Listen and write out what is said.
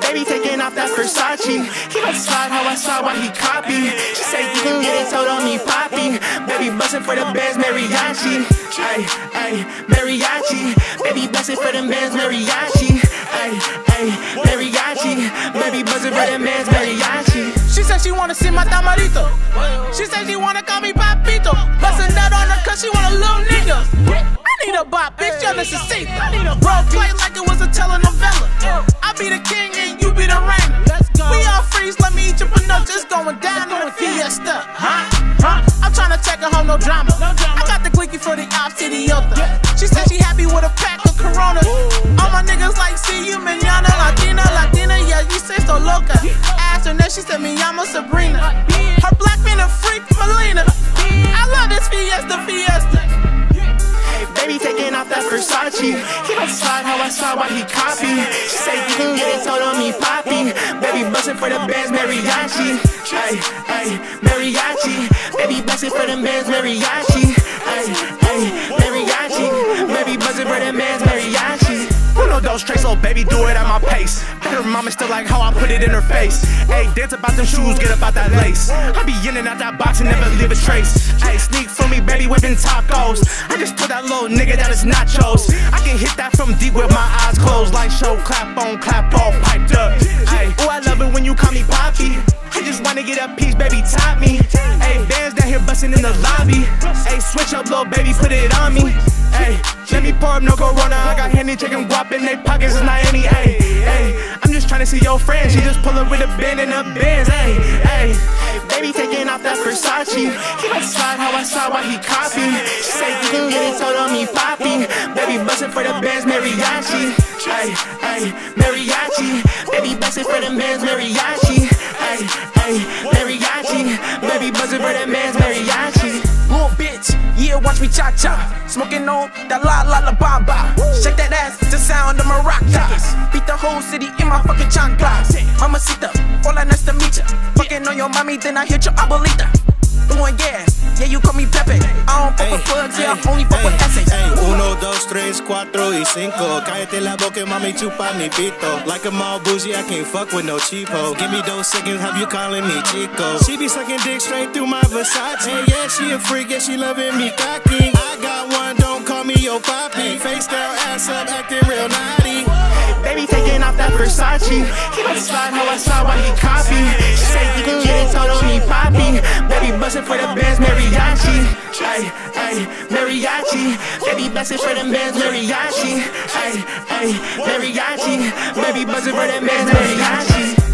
Baby taking off that Versace. He let slide how I saw what he copied. She say you can get it, told on me poppy. Baby bustin' for the bands, mariachi. Ay, ay, mariachi. Baby bustin' for the bands, mariachi. Ay, ay, mariachi. Baby bustin' for the bands, mariachi. She said she wanna see my tamarito. She said she wanna call me papito. Bustin' that on her cause she want a little nigga. I need a bop, bitch, yo, necesito. I need a bro, play like it was a telenovela. Be the king and you be the reigner. Let's go. We all freeze, let me eat your pinoche. It's going down on a fiesta. I'm tryna check her home, no drama. I got the clicky for the ops to the other. She said she happy with a pack of Corona. All my niggas like, see you, manana, Latina, Latina. Yeah, you say so loca. Asked her name, she said, me llamo Sabrina. Her black man a freak, Melina. I love this fiesta, fiesta. Baby taking off that Versace. He let slide how I saw what he copied. She say you can get it, told on me poppy. Baby bustin' for the bands, mariachi. Ay, ay, mariachi. Baby bustin' for the bands, mariachi. Ay, ay, mariachi. Baby bustin' for the bands, mariachi. Uno, dos, tres, oh baby, do it at my pace. Her mama still like how I put it in her face. Ay, dance about them shoes, get about that lace. I be in and out that box and never leave a trace. Ay, sneak from me, baby, whipping tacos. I just put that little nigga that is nachos. I can hit that from deep with my eyes closed. Like show, clap on, clap all piped up. Ay, ooh, I love it when you call me poppy. I just wanna get a piece, baby, top me. Ay, bands down here bustin' in the lobby. Ay, switch up, little baby, put it on me. Ay, let me pour up no Corona. I got Henny, chicken, guap in they pockets, it's not any. Ay, ay, I'm just tryna see your friends. She just pullin' with a band in the bands. Ay, ay, baby taking off that Versace. He let slide how I saw what he copied. She say you can get it, told on me poppy. Baby bustin' for the bands, mariachi. Ay, ay, mariachi. Baby bustin' for the bands, mariachi. Ay, ay, mariachi. Baby buzzin' for that man's mariachi. Little bitch, yeah, watch me cha-cha. Smoking on that la-la-la-ba-ba. Shake that ass to sound of maracas. Beat the whole city in my fucking chanclas. Mamacita, hola, nice to meet ya. Fucking on your mommy, then I hit your abuelita. Doing yeah, you call me Pepe. I don't fuck with plugs, yeah, I only fuck with essays. Uno, dos, tres, cuatro y cinco. Cállate la boca, mami, chupa mi pito. Like a mall bougie, I can't fuck with no cheapo. Give me those seconds, have you calling me chico? She be sucking dick straight through my Versace. Hey, yeah, she a freak, yeah, she loving me cocky. I got one, don't call me your poppy. Face down, ass up, acting real naughty. Baby taking off that Versace. He let slide how I saw what he copied. She say you can get it, told on me poppy. Baby bustin' for the bands, mariachi. Ay, ay, mariachi. Baby bustin' for the bands, mariachi. Ay, ay, mariachi. Baby bustin' for the bands, mariachi.